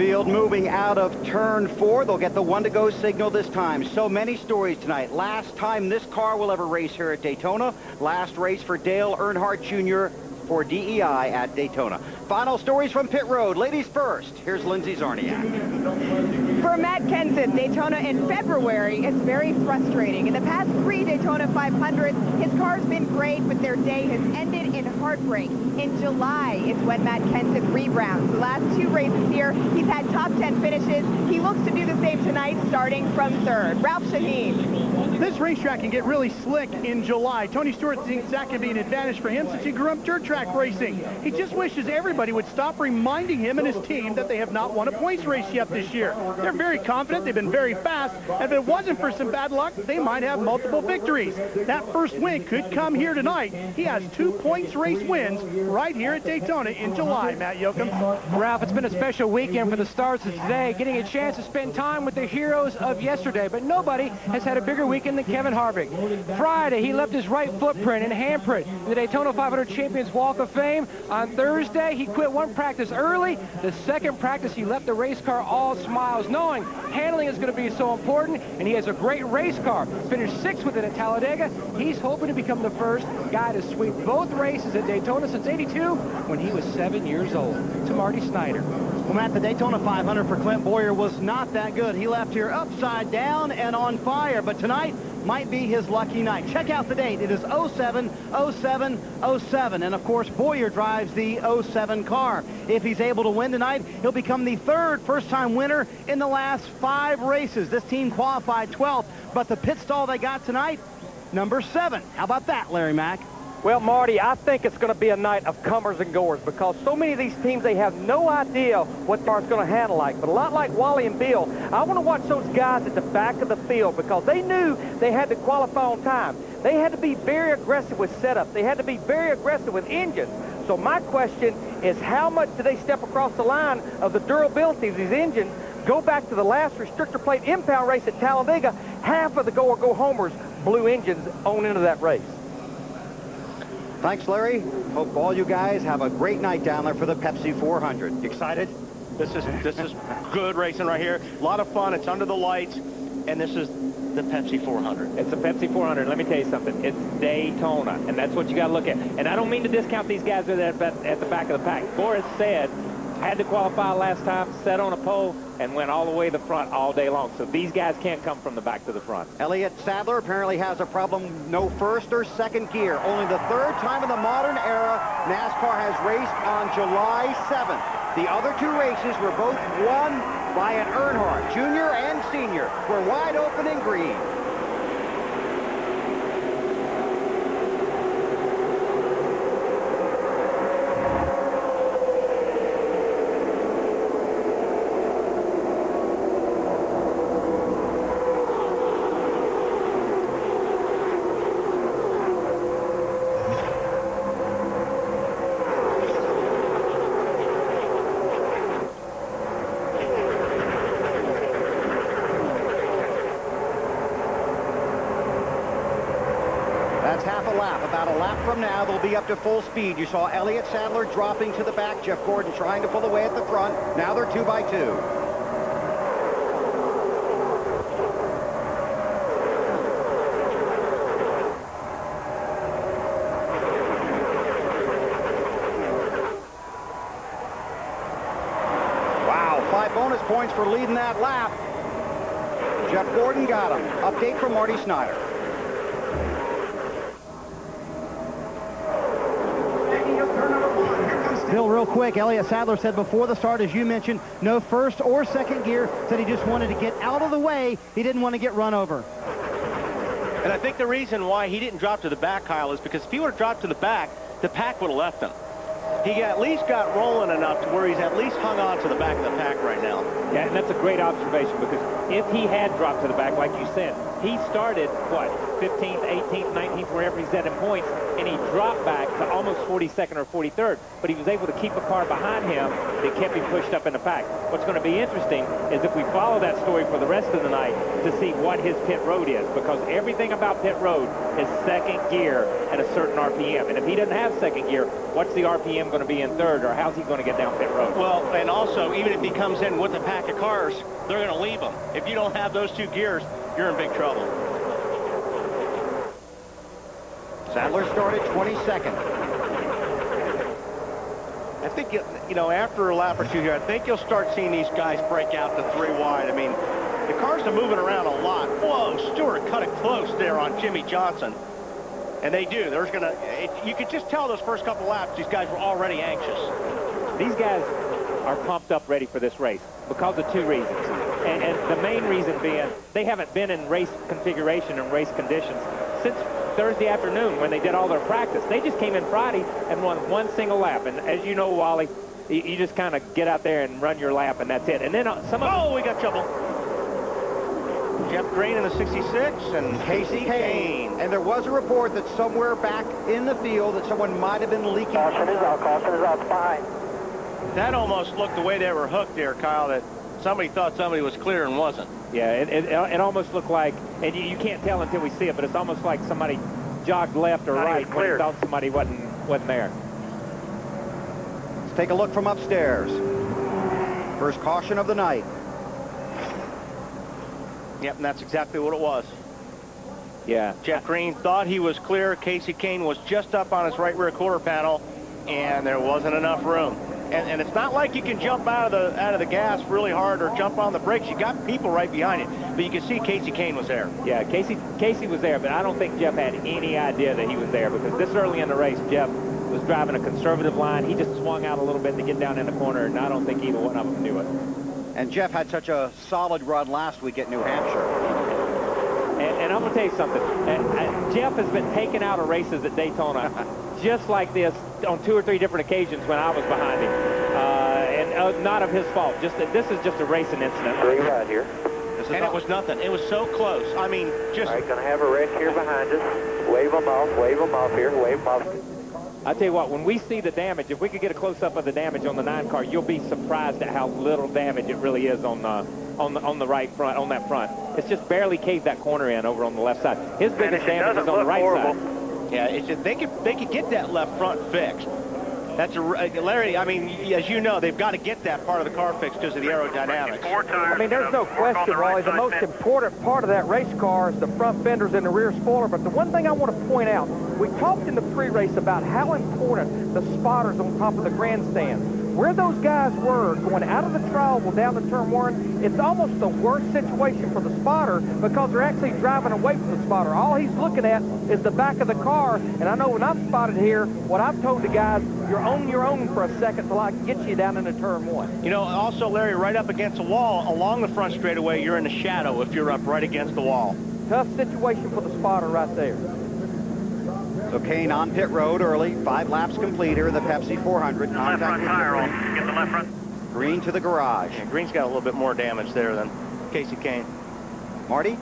field moving out of turn four. They'll get the one-to-go signal this time. So many stories tonight. Last time this car will ever race here at Daytona. Last race for Dale Earnhardt Jr. for DEI at Daytona. Final stories from pit road. Ladies first. Here's Lindsay Zarniak. For Matt Kenseth, Daytona in February is very frustrating. In the past three Daytona 500s, his car's been great, but their day has ended in heartbreak. In July is when Matt Kenseth rebounds. The last two races here, he's had top 10 finishes. He looks to do the same tonight, starting from third. Ralph Shaheen. This racetrack can get really slick in July. Tony Stewart thinks that can be an advantage for him since he grew up dirt track racing. He just wishes everybody would stop reminding him and his team that they have not won a points race yet this year. They're very confident, they've been very fast, and if it wasn't for some bad luck, they might have multiple victories. That first win could come here tonight. He has 2 points race wins right here at Daytona in July, Matt Yocum. Ralph, it's been a special weekend for the stars of today, getting a chance to spend time with the heroes of yesterday, but nobody has had a bigger weekend than Kevin Harvick. Friday, he left his right footprint and handprint in the Daytona 500 Champions Walk of Fame. On Thursday, he quit one practice early. The second practice, he left the race car all smiles, knowing handling is going to be so important, and he has a great race car. Finished sixth with it at Talladega. He's hoping to become the first guy to sweep both races at Daytona since '82, when he was 7 years old. To Marty Snyder. Well, Matt, the Daytona 500 for Clint Boyer was not that good. He left here upside down and on fire, but tonight might be his lucky night. Check out the date. It is 07-07-07, and of course Boyer drives the 07 car. If he's able to win tonight, he'll become the third first-time winner in the last 5 races. This team qualified 12th, but the pit stall they got tonight, number 7. How about that, Larry Mack? Well, Marty, I think it's going to be a night of comers and goers because so many of these teams, they have no idea what car it's going to handle like. But a lot like Wally and Bill, I want to watch those guys at the back of the field because they knew they had to qualify on time. They had to be very aggressive with setup. They had to be very aggressive with engines. So my question is, how much do they step across the line of the durability of these engines? Go back to the last restrictor plate impound race at Talladega. Half of the go-or-go homers blew engines on into that race. Thanks, Larry. Hope all you guys have a great night down there for the Pepsi 400. Excited? This is good racing right here. A lot of fun. It's under the lights, and this is the Pepsi 400. It's the Pepsi 400. Let me tell you something. It's Daytona, and that's what you got to look at. And I don't mean to discount these guys that are at the back of the pack. Boris said, had to qualify last time, set on a pole, and went all the way to the front all day long. So these guys can't come from the back to the front. Elliott Sadler apparently has a problem, no first or second gear. Only the third time in the modern era NASCAR has raced on July 7th. The other two races were both won by an Earnhardt, Jr. and Sr. We're wide open in green. Now they'll be up to full speed. You saw Elliott Sadler dropping to the back. Jeff Gordon trying to pull away at the front. Now they're 2 by 2. Wow, 5 bonus points for leading that lap. Jeff Gordon got him. Update from Marty Snyder. Bill, real quick, Elliott Sadler said before the start, as you mentioned, no first or second gear, said he just wanted to get out of the way. He didn't want to get run over. And I think the reason why he didn't drop to the back, Kyle, is because if he would have dropped to the pack would have left him. He at least got rolling enough to where he's at least hung on to the back of the pack right now. Yeah, and that's a great observation because if he had dropped to the back, like you said, he started, what, 15th, 18th, 19th, wherever he's at in points, and he dropped back to almost 42nd or 43rd, but he was able to keep a car behind him that kept him pushed up in the pack. What's going to be interesting is if we follow that story for the rest of the night to see what his pit road is, because everything about pit road is second gear at a certain RPM, and if he doesn't have second gear, what's the RPM GM going to be in third, or how's he going to get down pit road? Well, and also, even if he comes in with a pack of cars, they're going to leave him. If you don't have those two gears, you're in big trouble. Sadler started 22nd. I think, you know, after a lap or two here, I think you'll start seeing these guys break out to three wide. I mean, the cars are moving around a lot. Whoa, Stewart cut it close there on Jimmie Johnson. And they do. There's going to... You could just tell those first couple laps, these guys were already anxious. These guys are pumped up, ready for this race because of two reasons. And the main reason being they haven't been in race configuration and race conditions since Thursday afternoon when they did all their practice. They just came in Friday and won one single lap. And as you know, Wally, you just kind of get out there and run your lap, and that's it. And then some of... Oh, we got trouble. Jeff Green in the 66 and Kasey Kahne. And there was a report that somewhere back in the field that someone might have been leaking. Caution is out. Caution is out. Fine. That almost looked the way they were hooked there, Kyle, that somebody thought somebody was clear and wasn't. Yeah, it almost looked like, and you can't tell until we see it, but it's almost like somebody jogged left or right when they thought somebody wasn't there. Let's take a look from upstairs. First caution of the night. Yep, and that's exactly what it was. Yeah. Jeff Green thought he was clear. Kasey Kahne was just up on his right rear quarter panel, and there wasn't enough room. And it's not like you can jump out of the gas really hard or jump on the brakes. You got people right behind it, but you can see Kasey Kahne was there. Yeah, Kasey was there, but I don't think Jeff had any idea that he was there, because this early in the race, Jeff was driving a conservative line. He just swung out a little bit to get down in the corner, and I don't think either one of them knew it. And Jeff had such a solid run last week at New Hampshire. And I'm going to tell you something. Jeff has been taken out of races at Daytona just like this on 2 or 3 different occasions when I was behind him. And not of his fault. Just that this is just a racing incident. Three right here. And it was nothing. It was so close. I mean, just... All right, going to have a wreck here behind us. Wave them off. Wave them off here. Wave them off. I tell you what, when we see the damage, if we could get a close-up of the damage on the 9 car, you'll be surprised at how little damage it really is on the right front, on that front. It's just barely caved that corner in over on the left side. His biggest damage is on the right side. Yeah, it's just, they could get that left front fixed. That's a, Larry, I mean, as you know, they've got to get that part of the car fixed because of the aerodynamics. I mean, there's no question, Wally, the most important part of that race car is the front fenders and the rear spoiler. But the one thing I want to point out, we talked in the pre-race about how important the spotters on top of the grandstand. Where those guys were going out of the trial down to turn 1, it's almost the worst situation for the spotter because they're actually driving away from the spotter. All he's looking at is the back of the car, and I know when I'm spotted here, what I've told the guys, you're on your own for a second till I can get you down into turn 1. You know, also, Larry, right up against the wall, along the front straightaway, you're in the shadow if you're up right against the wall. Tough situation for the spotter right there. So Kahne on pit road early, 5 laps completer in the Pepsi 400. Left front tire on. Get the left front. Green to the garage. Yeah, Green's got a little bit more damage there than Kasey Kahne. Marty?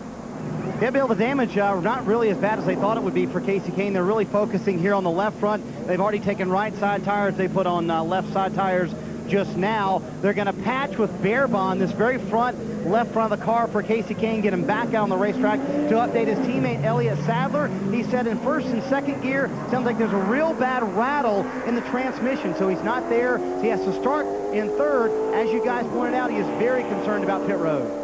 Yeah, Bill, the damage not really as bad as they thought it would be for Kasey Kahne. They're really focusing here on the left front. They've already taken right side tires. They put on left side tires just now. They're going to patch with Bearbond, this very left front of the car for Kasey Kahne, get him back out on the racetrack to update his teammate Elliott Sadler. He said in first and second gear, sounds like there's a real bad rattle in the transmission, so he's not there. So he has to start in third. As you guys pointed out, he is very concerned about pit road.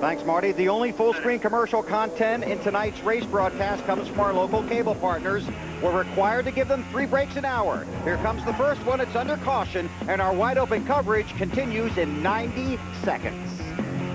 Thanks, Marty. The only full-screen commercial content in tonight's race broadcast comes from our local cable partners. We're required to give them 3 breaks an hour. Here comes the first one. It's under caution, and our wide-open coverage continues in 90 seconds.